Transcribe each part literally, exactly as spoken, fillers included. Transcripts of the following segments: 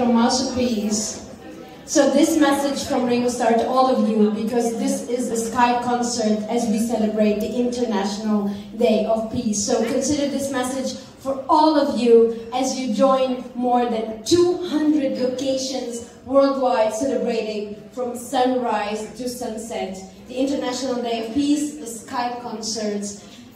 From MasterPeace. So this message from Ringo Starr to all of you, because this is a Skype Concert as we celebrate the International Day of Peace. So consider this message for all of you as you join more than two hundred locations worldwide celebrating from sunrise to sunset. The International Day of Peace, the Skype Concert.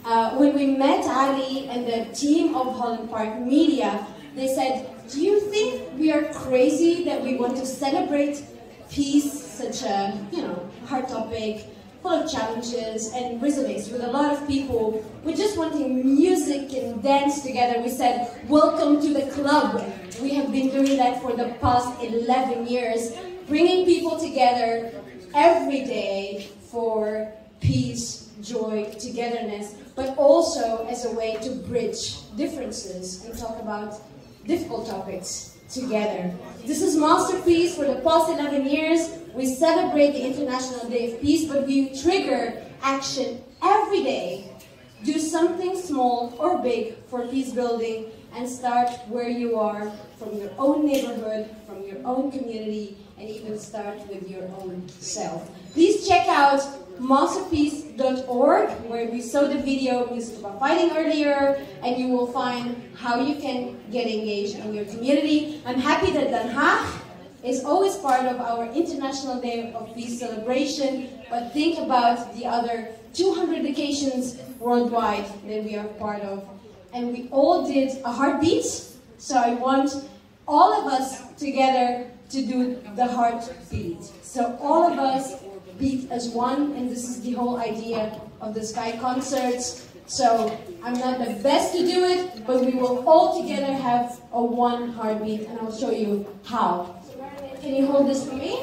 Uh, when we met Ali and the team of Holland Park Media, they said, do you think we are crazy that we want to celebrate peace, such a, you know, hard topic, full of challenges, and resonates with a lot of people? We're just wanting music and dance together. We said, welcome to the club. We have been doing that for the past eleven years, bringing people together every day for peace, joy, togetherness, but also as a way to bridge differences and talk about difficult topics together. This is MasterPeace. For the past eleven years, we celebrate the International Day of Peace, but we trigger action every day. Do something small or big for peace building, and start where you are, from your own neighborhood, from your own community, and even start with your own self. Please check out masterpeace dot org, where we saw the video Music About Fighting earlier, and you will find how you can get engaged in your community. I'm happy that Danhach is always part of our International Day of Peace celebration, but think about the other two hundred locations worldwide that we are part of. And we all did a heartbeat, so I want all of us together to do the heartbeat. So all of us beat as one, and this is the whole idea of the Sky Concerts. So I'm not the best to do it, but we will all together have a one heartbeat, and I'll show you how. Can you hold this for me?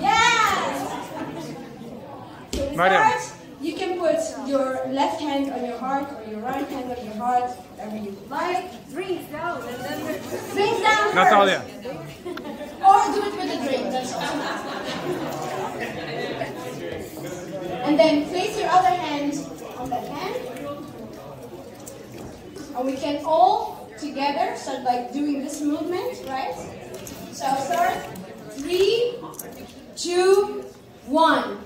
Yes! So we start. You can put your left hand on your heart or your right hand on your heart, whatever you like. Drinks down, and then drinks down first. Natalia. Or do it with a drink, that's awesome. And then place your other hand on that hand. And we can all together start like doing this movement, right? So start. Three, two, one.